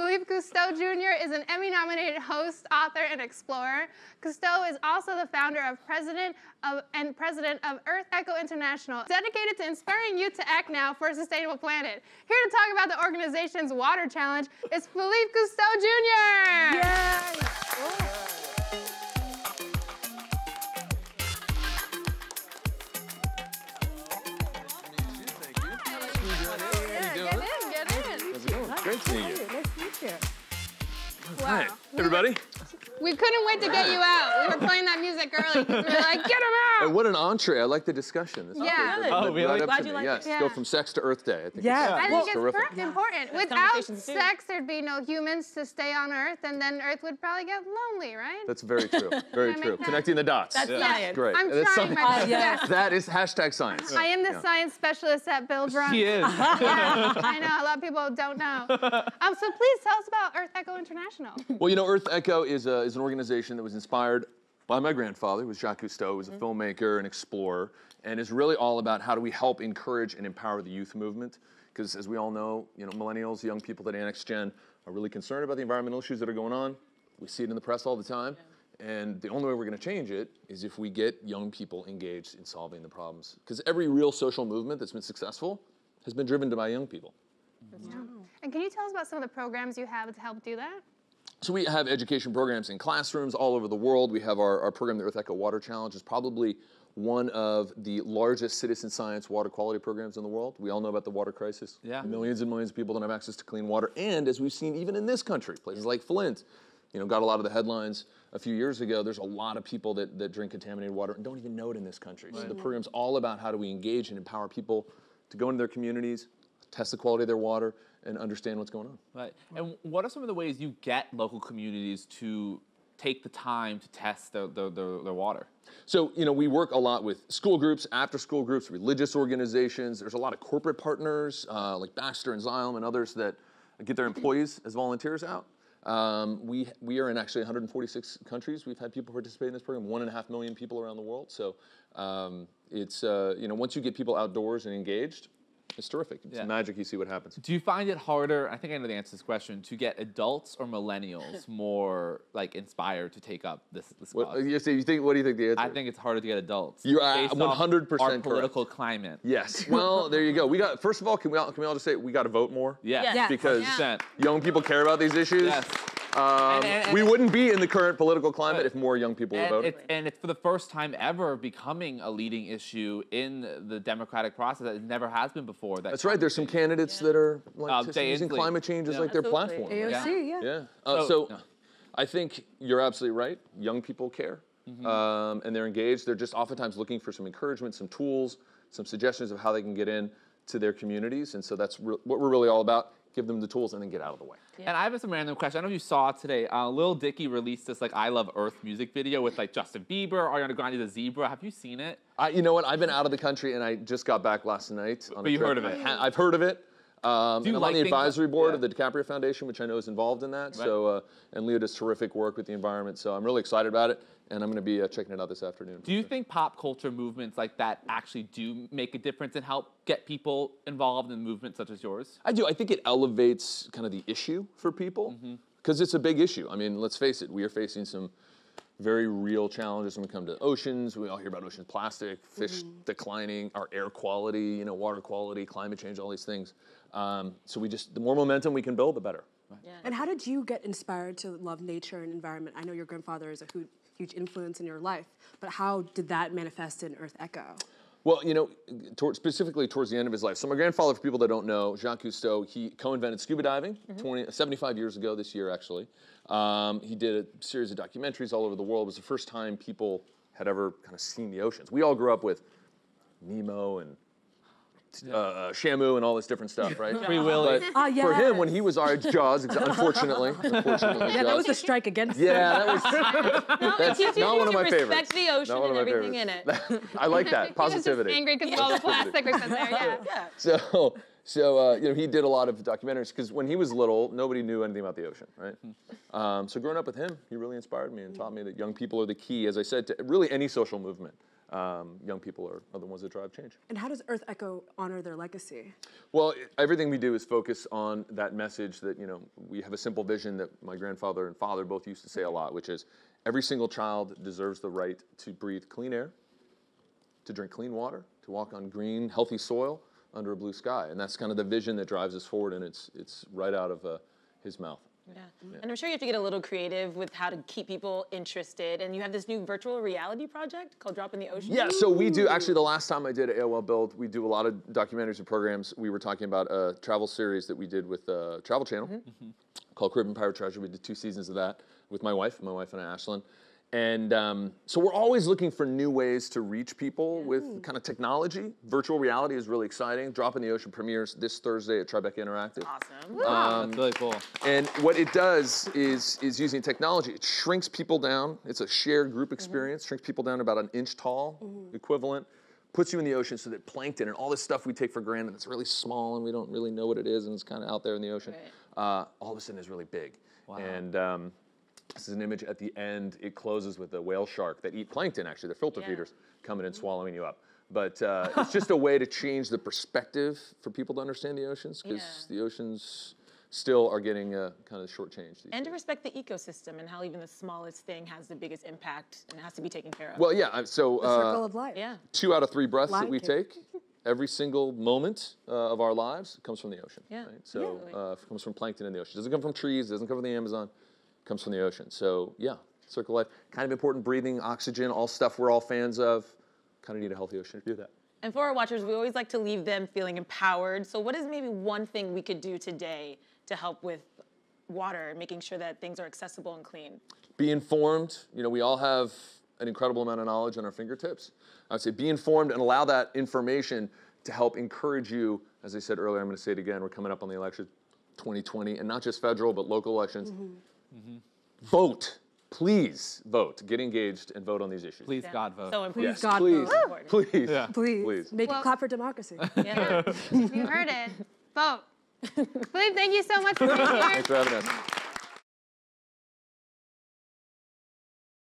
Philippe Cousteau Jr. is an Emmy-nominated host, author, and explorer. Cousteau is also the founder of president of Earth Echo International, dedicated to inspiring youth to act now for a sustainable planet. Here to talk about the organization's water challenge is Philippe Cousteau Jr. Yay! Great seeing you. Nice to meet you. Wow. Hi, everybody. We couldn't wait to get you out. We were playing that music early. We were like, get him out! And what an entree. I like the discussion. This Glad you liked it. Go from sex to Earth Day. I think it's terrific. Without sex, there'd be no humans to stay on Earth, and then Earth would probably get lonely, right? That's very true. Very true. Connecting the dots. That's science. Great. I'm trying my best. Yeah. That is #science. I am the science specialist at Bill Brown. She is. I know. A lot of people don't know. So please tell us about Earth Echo International. Well, you know, Earth Echo is an organization that was inspired by my grandfather, who was Jacques Cousteau, who was a filmmaker and explorer, and is really all about how do we help encourage and empower the youth movement, because as we all know, you know, millennials, young people today, next gen, are really concerned about the environmental issues that are going on. We see it in the press all the time, and the only way we're going to change it is if we get young people engaged in solving the problems, because every real social movement that's been successful has been driven by young people. Yeah. And can you tell us about some of the programs you have to help do that? So we have education programs in classrooms all over the world. We have our program, the Earth Echo Water Challenge, is probably one of the largest citizen science water quality programs in the world. We all know about the water crisis. Yeah. Millions and millions of people don't have access to clean water. And as we've seen even in this country, places like Flint, you know, got a lot of the headlines a few years ago. There's a lot of people that drink contaminated water and don't even know it in this country. Right. So the program's all about how do we engage and empower people to go into their communities, test the quality of their water, and understand what's going on. Right. And what are some of the ways you get local communities to take the time to test their water? So, you know, we work a lot with school groups, after school groups, religious organizations. There's a lot of corporate partners like Baxter and Xylem and others that get their employees as volunteers out. We are in actually 146 countries. We've had people participate in this program, 1.5 million people around the world. So it's, you know, once you get people outdoors and engaged, it's terrific. It's magic. You see what happens. Do you find it harder, I think I know the answer to this question, to get adults or millennials more like inspired to take up this cause? What do you think the answer is? I think it's harder to get adults. You are 100% correct. Our political climate. Yes. Well, there you go. We got, first of all, can we all just say we got to vote more? Yes. Yes. Because young people care about these issues. Yes. And we wouldn't be in the current political climate if more young people were voting. And it's for the first time ever becoming a leading issue in the democratic process that it never has been before. That's right. There's some candidates that are like, using climate change as like their platform. AOC, so I think you're absolutely right. Young people care, and they're engaged. They're just oftentimes looking for some encouragement, some tools, some suggestions of how they can get in to their communities. And so that's what we're really all about. Give them the tools and then get out of the way. Yeah. And I have some random question. I don't know if you saw today. Lil Dicky released this like I Love Earth music video with like Justin Bieber, Ariana Grande, the zebra. Have you seen it? You know what? I've been out of the country and I just got back last night. But you've heard of it? I've heard of it. And I'm on the advisory board of the DiCaprio Foundation, which I know is involved in that. Right. So, and Leo does terrific work with the environment. So I'm really excited about it. And I'm going to be checking it out this afternoon. Do you think pop culture movements like that actually do make a difference and help get people involved in movements such as yours? I do. I think it elevates kind of the issue for people because it's a big issue. I mean, let's face it. We are facing some very real challenges when we come to oceans. We all hear about ocean plastic, fish declining, our air quality, you know, water quality, climate change, all these things. So we just, the more momentum we can build, the better. Right. Yeah. And how did you get inspired to love nature and environment? I know your grandfather is a huge influence in your life, but how did that manifest in Earth Echo? Well, you know, specifically towards the end of his life. So my grandfather, for people that don't know, Jacques Cousteau, he co-invented scuba diving 75 years ago this year, actually. He did a series of documentaries all over the world. It was the first time people had ever kind of seen the oceans. We all grew up with Nemo and Shamu and all this different stuff, right? Free Willy. But for him, when he was our Jaws, unfortunately. Yeah, that was a strike against him. Yeah, that was. That's not one of my favorites. Respect the ocean and everything in it. I like that positivity. He was just angry because of all the plastic was in there. Yeah. So you know, he did a lot of documentaries because when he was little, nobody knew anything about the ocean, right? So growing up with him, he really inspired me and taught me that young people are the key, as I said, to really any social movement. young people are the ones that drive change. And how does Earth Echo honor their legacy? Well, everything we do is focus on that message that, you know, we have a simple vision that my grandfather and father both used to say a lot, which is every single child deserves the right to breathe clean air, to drink clean water, to walk on green, healthy soil under a blue sky. And that's kind of the vision that drives us forward, and it's right out of his mouth. Yeah. Yeah, and I'm sure you have to get a little creative with how to keep people interested. And you have this new virtual reality project called Drop in the Ocean. Yeah, so we do, actually the last time I did AOL Build, we do a lot of documentaries and programs. We were talking about a travel series that we did with Travel Channel called Caribbean Pirate Treasure. We did 2 seasons of that with my wife and Ashlyn. And so we're always looking for new ways to reach people with kind of technology. Virtual reality is really exciting. Drop in the Ocean premieres this Thursday at Tribeca Interactive. Awesome. Wow, that's really cool. And what it does is using technology. It shrinks people down. It's a shared group experience. Shrinks people down about an inch tall equivalent. Puts you in the ocean so that plankton and all this stuff we take for granted, it's really small and we don't really know what it is and it's kind of out there in the ocean. Right. All of a sudden is really big. Wow. And this is an image at the end. It closes with a whale shark that eat plankton, actually. They're filter feeders coming and swallowing you up. But it's just a way to change the perspective for people to understand the oceans, because the oceans still are getting kind of shortchanged. And to respect the ecosystem and how even the smallest thing has the biggest impact and has to be taken care of. Well, yeah, so the circle of life. 2 out of 3 breaths that we take, every single moment of our lives comes from the ocean. Yeah. Right? So it comes from plankton in the ocean. It doesn't come from trees, it doesn't come from the Amazon. Comes from the ocean. So yeah, circle life, kind of important, breathing, oxygen, all stuff we're all fans of. Kind of need a healthy ocean to do that. And for our watchers, we always like to leave them feeling empowered. So what is maybe one thing we could do today to help with water, making sure that things are accessible and clean? Be informed. You know, we all have an incredible amount of knowledge on our fingertips. I would say be informed and allow that information to help encourage you. As I said earlier, I'm going to say it again, we're coming up on the election 2020, and not just federal, but local elections. Vote, please vote. Get engaged and vote on these issues. Please, God, vote. So important. Yes. God, please, vote. Please, please. Make it clap for democracy. Yeah. You heard it. Vote. Philippe, thank you so much for being here. Thanks for having us.